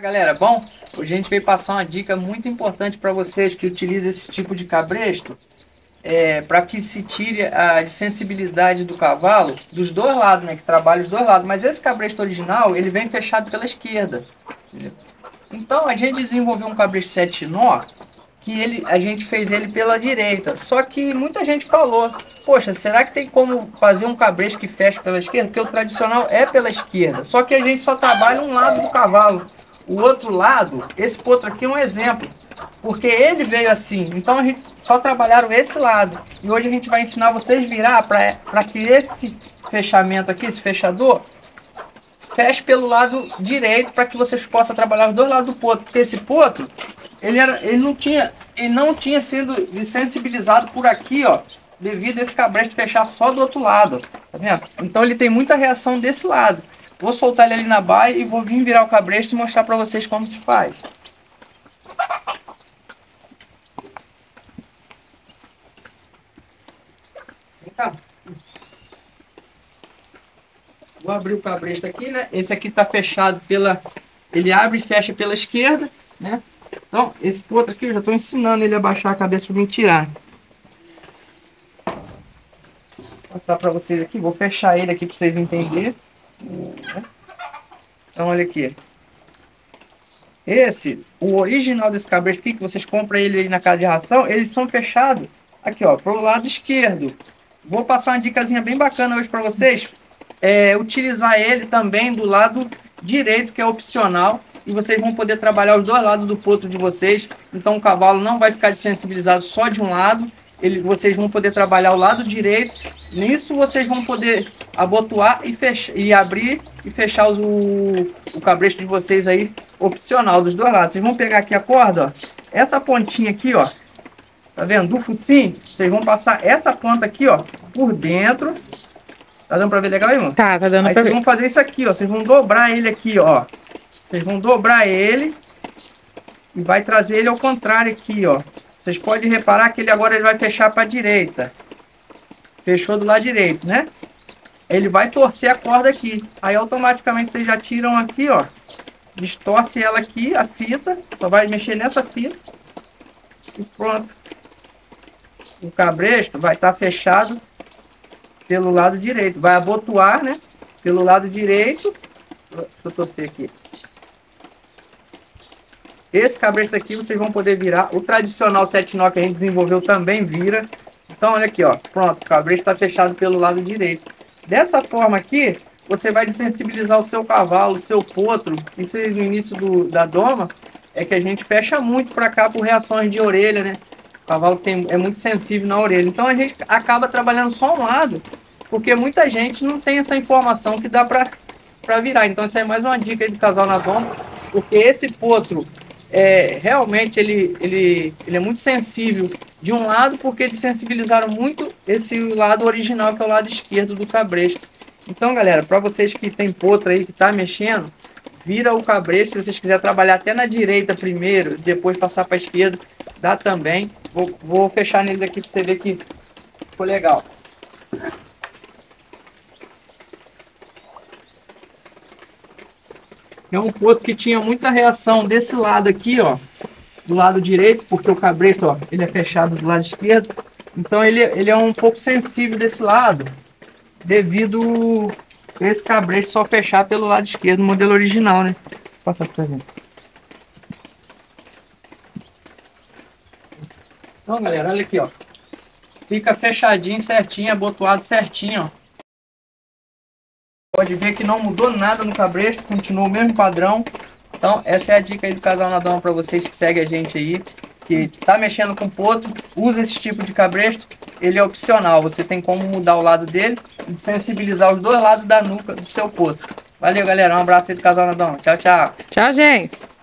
Galera, bom, hoje a gente veio passar uma dica muito importante para vocês que utilizam esse tipo de cabresto, para que se tire a sensibilidade do cavalo dos dois lados, né, que trabalha os dois lados. Mas esse cabresto original, ele vem fechado pela esquerda, entendeu? Então a gente desenvolveu um cabresto 7 nó, que a gente fez ele pela direita. Só que muita gente falou, poxa, será que tem como fazer um cabresto que fecha pela esquerda? Porque o tradicional é pela esquerda, só que a gente só trabalha um lado do cavalo. O outro lado, esse potro aqui é um exemplo, porque ele veio assim, então a gente só trabalharam esse lado. E hoje a gente vai ensinar vocês a virar para que esse fechamento aqui, esse fechador, feche pelo lado direito, para que vocês possam trabalhar os dois lados do potro. Porque esse potro, ele não tinha sido sensibilizado por aqui, ó, devido a esse cabresto fechar só do outro lado, ó, tá vendo? Então ele tem muita reação desse lado. Vou soltar ele ali na baia e vou vir virar o cabresto e mostrar para vocês como se faz. Vem cá. Vou abrir o cabresto aqui, né? Esse aqui tá fechado pela... Ele abre e fecha pela esquerda, né? Então, esse outro aqui eu já tô ensinando ele a baixar a cabeça para me tirar. Vou passar para vocês aqui, vou fechar ele aqui para vocês entenderem. Então olha aqui, o original desse cabresto aqui, que vocês compram ele aí na casa de ração, eles são fechados aqui, ó, pro lado esquerdo. Vou passar uma dicasinha bem bacana hoje para vocês, utilizar ele também do lado direito, que é opcional, e vocês vão poder trabalhar os dois lados do potro de vocês. Então o cavalo não vai ficar desensibilizado só de um lado. Vocês vão poder trabalhar o lado direito. Nisso vocês vão poder abotoar e fechar, e abrir e fechar o cabresto de vocês aí, opcional, dos dois lados. Vocês vão pegar aqui a corda, ó, essa pontinha aqui, ó, tá vendo? Do focinho, vocês vão passar essa ponta aqui, ó, por dentro. Tá dando pra ver legal aí, irmão? Tá, tá dando pra ver. Aí vocês vão fazer isso aqui, ó, vocês vão dobrar ele aqui, ó. Vocês vão dobrar ele e vai trazer ele ao contrário aqui, ó. Vocês podem reparar que ele agora vai fechar para a direita. Fechou do lado direito, né? Ele vai torcer a corda aqui. Aí automaticamente vocês já tiram aqui, ó. Distorce ela aqui, a fita. Só vai mexer nessa fita. E pronto. O cabresto vai estar fechado pelo lado direito. Vai abotoar, né? Pelo lado direito. Deixa eu torcer aqui. Esse cabresto aqui vocês vão poder virar. O tradicional 7 nó que a gente desenvolveu também vira. Então olha aqui, ó, pronto, o cabresto está fechado pelo lado direito. Dessa forma aqui, você vai desensibilizar o seu cavalo, o seu potro. Isso é no início da doma, é que a gente fecha muito para cá por reações de orelha, né? O cavalo é muito sensível na orelha. Então a gente acaba trabalhando só um lado, porque muita gente não tem essa informação que dá para virar. Então isso é mais uma dica aí do Casal na Doma, porque esse potro... realmente ele é muito sensível de um lado, porque eles sensibilizaram muito esse lado original, que é o lado esquerdo do cabresto. Então galera, para vocês que tem potro aí que tá mexendo, vira o cabresto. Se vocês quiserem trabalhar até na direita primeiro, depois passar para a esquerda, dá também. Vou fechar nele aqui para você ver que ficou legal. É um potro que tinha muita reação desse lado aqui, ó, do lado direito, porque o cabresto, ó, ele é fechado do lado esquerdo. Então ele é um pouco sensível desse lado, devido a esse cabresto só fechar pelo lado esquerdo, modelo original, né? Vou passar pra gente. Então, galera, olha aqui, ó. Fica fechadinho, certinho, abotoado certinho, ó. Pode ver que não mudou nada no cabresto, continua o mesmo padrão. Então essa é a dica aí do Casal na Doma para vocês que seguem a gente aí, que tá mexendo com potro, usa esse tipo de cabresto. Ele é opcional, você tem como mudar o lado dele e sensibilizar os dois lados da nuca do seu potro. Valeu galera, um abraço aí do Casal na Doma. Tchau, tchau. Tchau, gente.